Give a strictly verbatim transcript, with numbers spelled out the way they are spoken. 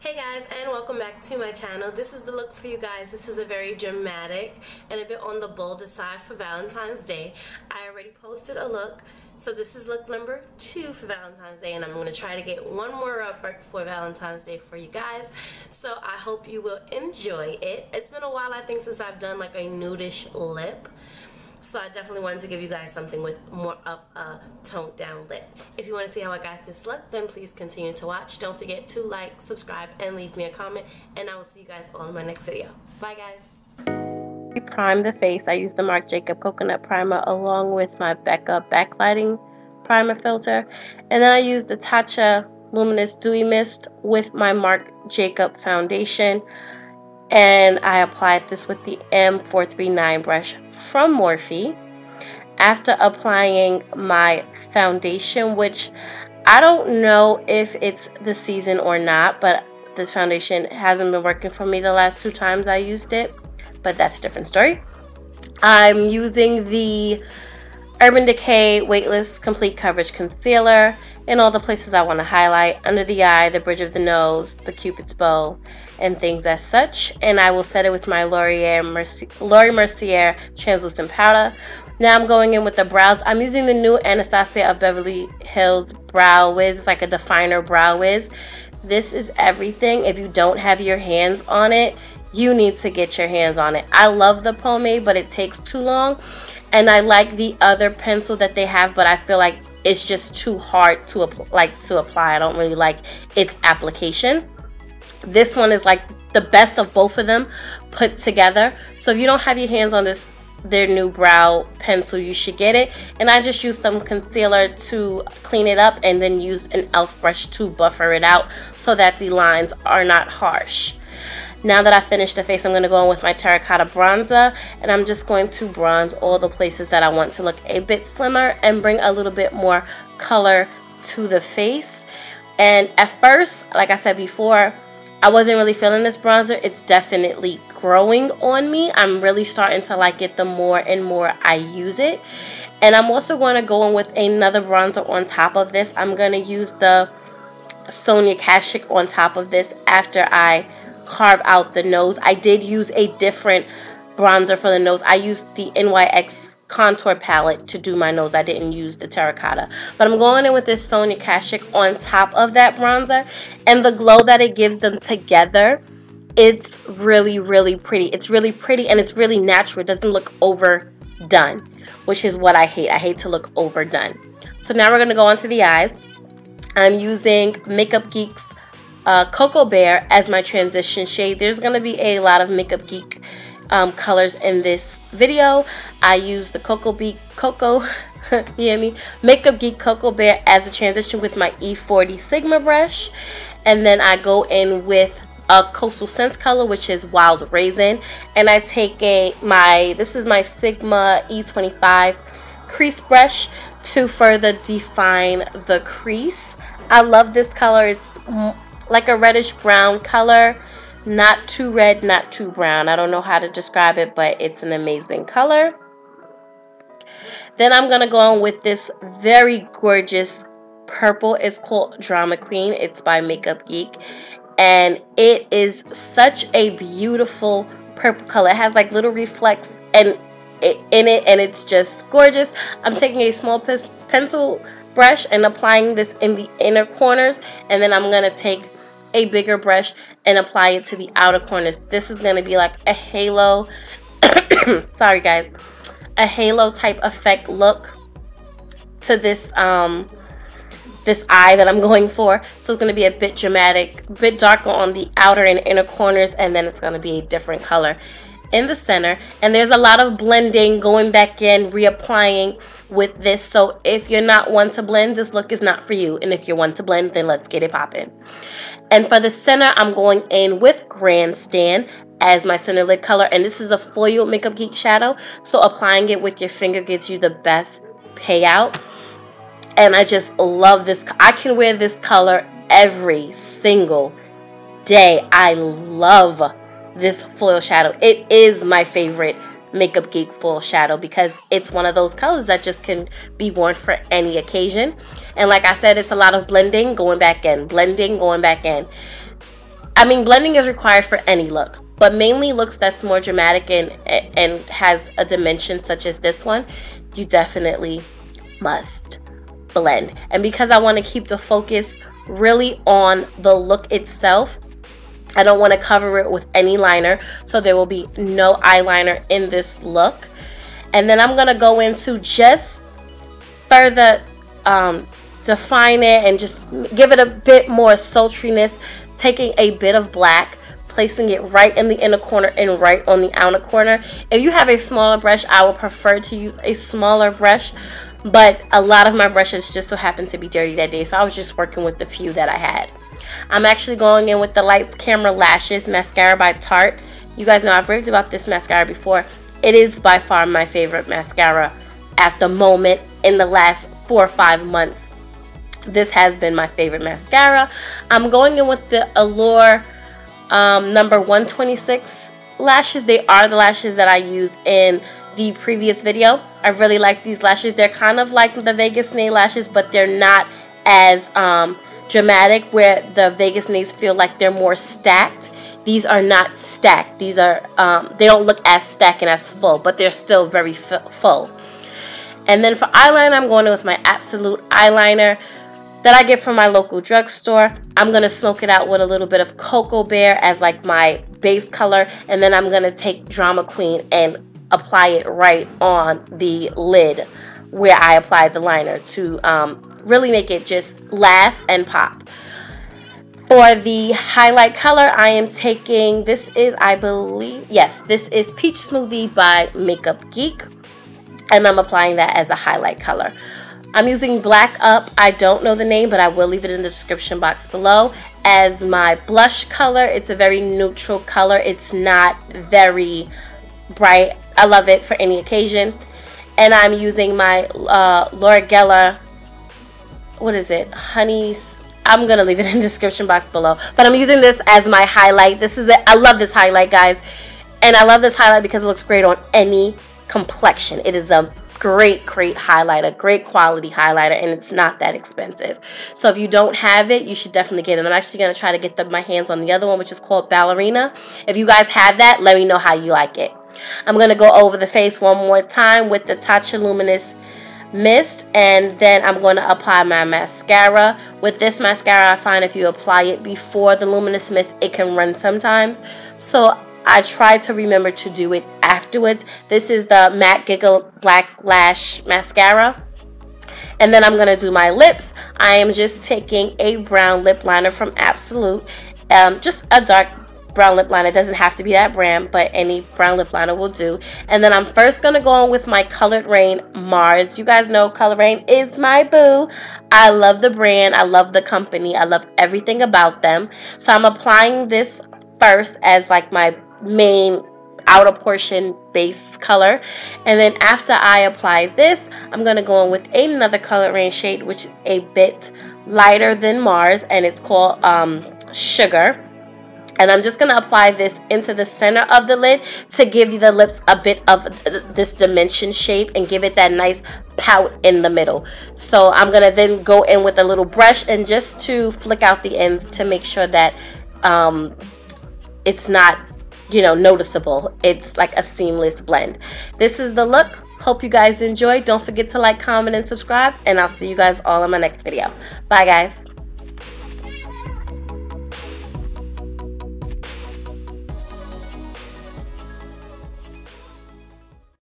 Hey guys, and welcome back to my channel. This is the look for you guys. This is a very dramatic and a bit on the bolder side for Valentine's Day. I already posted a look, so this is look number two for Valentine's Day, and I'm going to try to get one more up right before Valentine's Day for you guys. So I hope you will enjoy it. It's been a while, I think, since I've done like a nudish lip. So I definitely wanted to give you guys something with more of a toned down lip. If you want to see how I got this look, then please continue to watch. Don't forget to like, subscribe, and leave me a comment. And I will see you guys all in my next video. Bye guys. I primed the face. I used the Marc Jacobs Coconut Primer along with my Becca Backlighting Primer Filter. And then I used the Tatcha Luminous Dewy Mist with my Marc Jacobs Foundation. And I applied this with the M four thirty-nine brush from Morphe after applying my foundation, which I don't know if it's the season or not, but this foundation hasn't been working for me the last two times I used it, but that's a different story. I'm using the Urban Decay Weightless Complete Coverage Concealer in all the places I want to highlight: under the eye, the bridge of the nose, the cupid's bow, and things as such. And I will set it with my Laura Mercier, Laura Mercier Translucent Powder. Now I'm going in with the brows. I'm using the new Anastasia of Beverly Hills Brow Wiz. It's like a definer brow wiz. This is everything. If you don't have your hands on it, you need to get your hands on it. I love the pomade, but it takes too long. And I like the other pencil that they have, but I feel like it's just too hard to like to apply. I don't really like its application. This one is like the best of both of them put together. So if you don't have your hands on this, their new brow pencil, you should get it. And I just used some concealer to clean it up and then use an e l f brush to buffer it out so that the lines are not harsh. Now that I finished the face, I'm going to go in with my terracotta bronzer, and I'm just going to bronze all the places that I want to look a bit slimmer and bring a little bit more color to the face. And at first, like I said before, I wasn't really feeling this bronzer. It's definitely growing on me. I'm really starting to like it the more and more I use it. And I'm also going to go in with another bronzer on top of this. I'm going to use the Sonia Kashuk on top of this after I carve out the nose. I did use a different bronzer for the nose. I used the N Y X contour palette to do my nose. I didn't use the terracotta, but I'm going in with this Sonia Kashuk on top of that bronzer, and the glow that it gives them together, it's really really pretty. It's really pretty and it's really natural. It doesn't look overdone, which is what I hate. I hate to look overdone. So now we're going to go on to the eyes. I'm using Makeup Geek's Uh, Cocoa Bear as my transition shade. There's going to be a lot of Makeup Geek um, colors in this video. I use the Cocoa Beak Cocoa, you hear me? Makeup Geek Cocoa Bear as a transition with my E forty Sigma brush, and then I go in with a Coastal Scents color, which is Wild Raisin, and I take a my this is my Sigma E twenty-five crease brush to further define the crease. I love this color. It's like a reddish brown color, not too red, not too brown. I don't know how to describe it, but it's an amazing color. Then I'm gonna go on with this very gorgeous purple. It's called Drama Queen. It's by Makeup Geek, and it is such a beautiful purple color. It has like little reflects and it, in it, and it's just gorgeous. I'm taking a small pencil brush and applying this in the inner corners, and then I'm gonna take a bigger brush and apply it to the outer corners. This is going to be like a halo sorry guys a halo type effect look to this um this eye that I'm going for. So it's going to be a bit dramatic, a bit darker on the outer and inner corners, and then it's going to be a different color in the center. And there's a lot of blending, going back in, reapplying with this. So if you're not one to blend, this look is not for you, and if you're one to blend, then let's get it popping. And for the center, I'm going in with Grandstand as my center lid color, and this is a foil Makeup Geek shadow, so applying it with your finger gives you the best payout. And I just love this. I can wear this color every single day. I love this foil shadow. It is my favorite Makeup Geek foil shadow because it's one of those colors that just can be worn for any occasion. And like I said, it's a lot of blending, going back in, blending, going back in. I mean, blending is required for any look, but mainly looks that's more dramatic and and has a dimension such as this one, you definitely must blend. And because I want to keep the focus really on the look itself, I don't want to cover it with any liner, so there will be no eyeliner in this look. And then I'm going to go into just further um, define it and just give it a bit more sultriness, taking a bit of black, placing it right in the inner corner and right on the outer corner. If you have a smaller brush, I would prefer to use a smaller brush, but a lot of my brushes just so happened to be dirty that day, so I was just working with the few that I had. I'm actually going in with the Lights Camera Lashes mascara by Tarte. You guys know I've raved about this mascara before. It is by far my favorite mascara at the moment. In the last four or five months, this has been my favorite mascara. I'm going in with the Allure um, number one twenty-six lashes. They are the lashes that I used in the previous video. I really like these lashes. They're kind of like the Vegas Nail lashes, but they're not as um, dramatic, where the Vegas Nails feel like they're more stacked. These are not stacked. These are um, they don't look as stacked and as full, but they're still very full. And then for eyeliner, I'm going in with my Absolute eyeliner that I get from my local drugstore. I'm going to smoke it out with a little bit of Cocoa Bear as like my base color, and then I'm going to take Drama Queen and apply it right on the lid where I applied the liner to um, really make it just last and pop. For the highlight color, I am taking, this is, I believe, yes, this is Peach Smoothie by Makeup Geek, and I'm applying that as a highlight color. I'm using Black Up, I don't know the name, but I will leave it in the description box below, as my blush color. It's a very neutral color. It's not very bright. I love it for any occasion. And I'm using my uh, Laura Geller, what is it, Honey, I'm going to leave it in the description box below. But I'm using this as my highlight. This is it. I love this highlight, guys. And I love this highlight because it looks great on any complexion. It is a great, great highlighter, great quality highlighter, and it's not that expensive. So if you don't have it, you should definitely get it. I'm actually going to try to get the, my hands on the other one, which is called Ballerina. If you guys have that, let me know how you like it. I'm going to go over the face one more time with the Tatcha Luminous Mist, and then I'm going to apply my mascara. With this mascara, I find if you apply it before the Luminous Mist, it can run sometimes. So I try to remember to do it afterwards. This is the Mac Giggle Black Lash Mascara. And then I'm going to do my lips. I am just taking a brown lip liner from Absolute, um, just a dark brown lip liner. It doesn't have to be that brand, but any brown lip liner will do. And then I'm first going to go on with my Colourdrene Mars. You guys know Colourdrene is my boo. I love the brand. I love the company. I love everything about them. So I'm applying this first as like my main outer portion base color. And then after I apply this, I'm going to go on with another Colourdrene shade, which is a bit lighter than Mars, and it's called um, Sugar. And I'm just going to apply this into the center of the lid to give the lips a bit of this dimension shape and give it that nice pout in the middle. So I'm going to then go in with a little brush and just to flick out the ends to make sure that um, it's not, you know, noticeable. It's like a seamless blend. This is the look. Hope you guys enjoyed. Don't forget to like, comment, and subscribe. And I'll see you guys all in my next video. Bye, guys.